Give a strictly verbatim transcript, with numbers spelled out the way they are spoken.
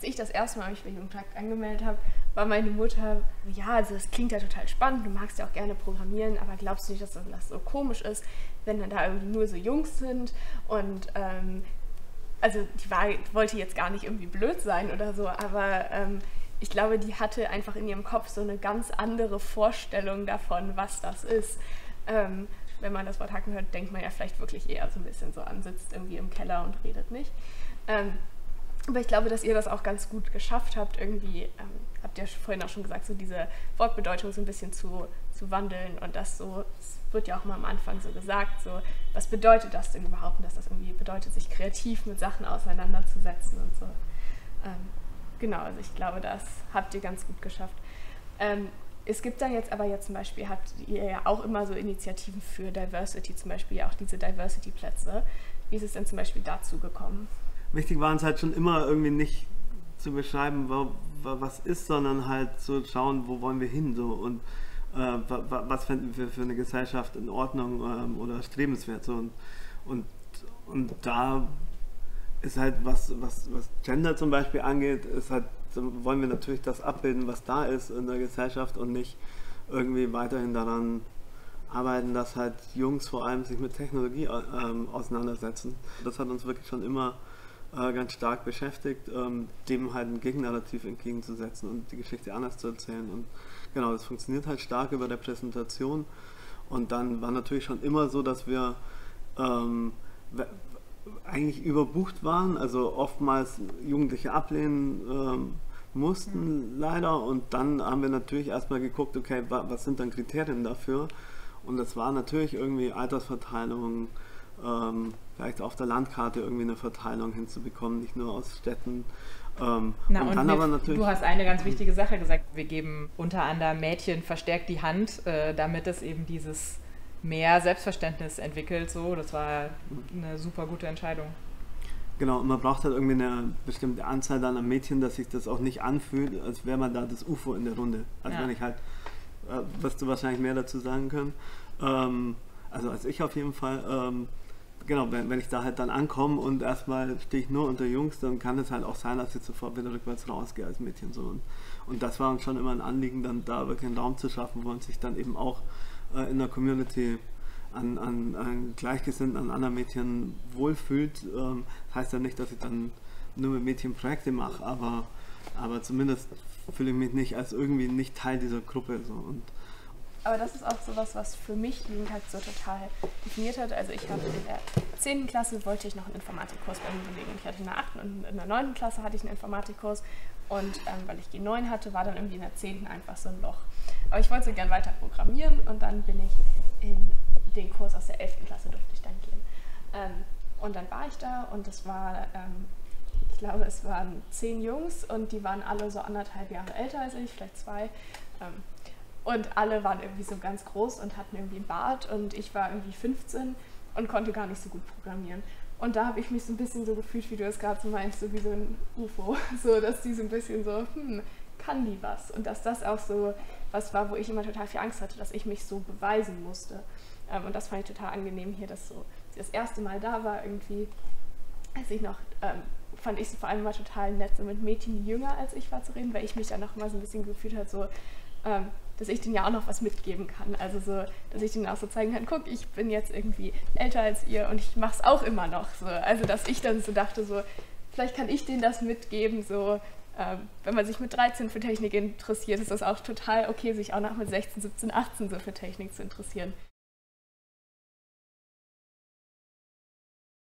als ich das erste Mal mich bei Jugend hackt angemeldet habe, war meine Mutter, ja, also das klingt ja total spannend, du magst ja auch gerne programmieren, aber glaubst du nicht, dass das so komisch ist, wenn dann da irgendwie nur so Jungs sind? Und ähm, also die war, wollte jetzt gar nicht irgendwie blöd sein oder so, aber ähm, ich glaube, die hatte einfach in ihrem Kopf so eine ganz andere Vorstellung davon, was das ist. Ähm, wenn man das Wort hacken hört, denkt man ja vielleicht wirklich eher so ein bisschen so an, sitzt irgendwie im Keller und redet nicht. Ähm, Aber ich glaube, dass ihr das auch ganz gut geschafft habt, irgendwie, ähm, habt ihr vorhin auch schon gesagt, so diese Wortbedeutung so ein bisschen zu, zu wandeln und das so, es wird ja auch mal am Anfang so gesagt, so, was bedeutet das denn überhaupt und dass das irgendwie bedeutet, sich kreativ mit Sachen auseinanderzusetzen und so. Ähm, genau, also ich glaube, das habt ihr ganz gut geschafft. Ähm, Es gibt dann jetzt aber jetzt zum Beispiel, habt ihr ja auch immer so Initiativen für Diversity, zum Beispiel ja auch diese Diversity-Plätze. Wie ist es denn zum Beispiel dazu gekommen? Wichtig war uns halt schon immer irgendwie nicht zu beschreiben, wo, wo, was ist, sondern halt zu schauen, wo wollen wir hin so und äh, was finden wir für eine Gesellschaft in Ordnung ähm, oder strebenswert so und, und, und da ist halt, was, was, was Gender zum Beispiel angeht, ist halt, wollen wir natürlich das abbilden, was da ist in der Gesellschaft und nicht irgendwie weiterhin daran arbeiten, dass halt Jungs vor allem sich mit Technologie ähm, auseinandersetzen. Das hat uns wirklich schon immer äh, ganz stark beschäftigt, ähm, dem halt ein Gegennarrativ entgegenzusetzen und die Geschichte anders zu erzählen. Und genau, das funktioniert halt stark über Repräsentation. Und dann war natürlich schon immer so, dass wir ähm, eigentlich überbucht waren, also oftmals Jugendliche ablehnen ähm, mussten leider und dann haben wir natürlich erstmal geguckt, okay, wa was sind dann Kriterien dafür und das war natürlich irgendwie Altersverteilung, ähm, vielleicht auf der Landkarte irgendwie eine Verteilung hinzubekommen, nicht nur aus Städten. Ähm, Na, und und dann wir, aber natürlich, du hast eine ganz wichtige Sache gesagt, wir geben unter anderem Mädchen verstärkt die Hand, äh, damit es eben dieses mehr Selbstverständnis entwickelt, so, das war eine super gute Entscheidung. Genau, und man braucht halt irgendwie eine bestimmte Anzahl dann an Mädchen, dass sich das auch nicht anfühlt, als wäre man da das UFO in der Runde. Also ja. Wenn ich halt, äh, wirst du wahrscheinlich mehr dazu sagen können, ähm, also als ich auf jeden Fall, ähm, genau, wenn, wenn ich da halt dann ankomme und erstmal stehe ich nur unter Jungs, dann kann es halt auch sein, dass ich sofort wieder rückwärts rausgehe als Mädchen. So. Und, und das war uns schon immer ein Anliegen, dann da wirklich einen Raum zu schaffen, wo man sich dann eben auch in der Community an, an, an Gleichgesinnten, an anderen Mädchen wohlfühlt. Ähm, heißt ja nicht, dass ich dann nur mit Mädchen Projekte mache, aber, aber zumindest fühle ich mich nicht als irgendwie nicht Teil dieser Gruppe. So. Und aber das ist auch sowas, was für mich Jugend hackt so total definiert hat. Also ich habe in der zehnten Klasse wollte ich noch einen Informatikkurs bei mir belegen. Ich hatte in der achten und in der neunten Klasse hatte ich einen Informatikkurs und ähm, weil ich G neun hatte, war dann irgendwie in der zehnten einfach so ein Loch. Aber ich wollte so gern weiter programmieren und dann bin ich in den Kurs aus der elften Klasse durfte ich dann gehen. Ähm, und dann war ich da und das war, ähm, ich glaube es waren zehn Jungs und die waren alle so anderthalb Jahre älter als ich, vielleicht zwei. Ähm, und alle waren irgendwie so ganz groß und hatten irgendwie einen Bart und ich war irgendwie fünfzehn und konnte gar nicht so gut programmieren. Und da habe ich mich so ein bisschen so gefühlt, wie du es gerade so meinst, so wie so ein UFO, so dass die so ein bisschen so, hm, kann die was? Und dass das auch so was war, wo ich immer total viel Angst hatte, dass ich mich so beweisen musste. Ähm, und das fand ich total angenehm hier, dass so das erste Mal da war irgendwie, als ich noch, ähm, fand ich es vor allem mal total nett, so mit Mädchen, die jünger als ich war, zu reden, weil ich mich dann noch mal so ein bisschen gefühlt habe, so, ähm, dass ich denen ja auch noch was mitgeben kann. Also so, dass ich denen auch so zeigen kann, guck, ich bin jetzt irgendwie älter als ihr und ich mach's auch immer noch so. Also dass ich dann so dachte, so, vielleicht kann ich denen das mitgeben, so, wenn man sich mit dreizehn für Technik interessiert, ist das auch total okay, sich auch noch mit sechzehn, siebzehn, achtzehn so für Technik zu interessieren.